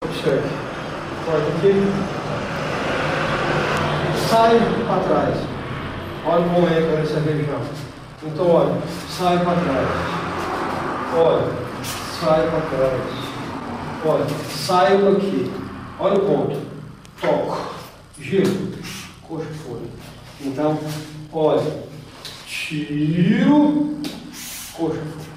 Corta aqui, sai para trás. Olha como é que vai essa região. Então, olha, sai para trás. Olha, sai para trás. Olha, saio aqui. Olha o ponto. Toco, giro, coxa fora. Então, olha, tiro, coxa fora.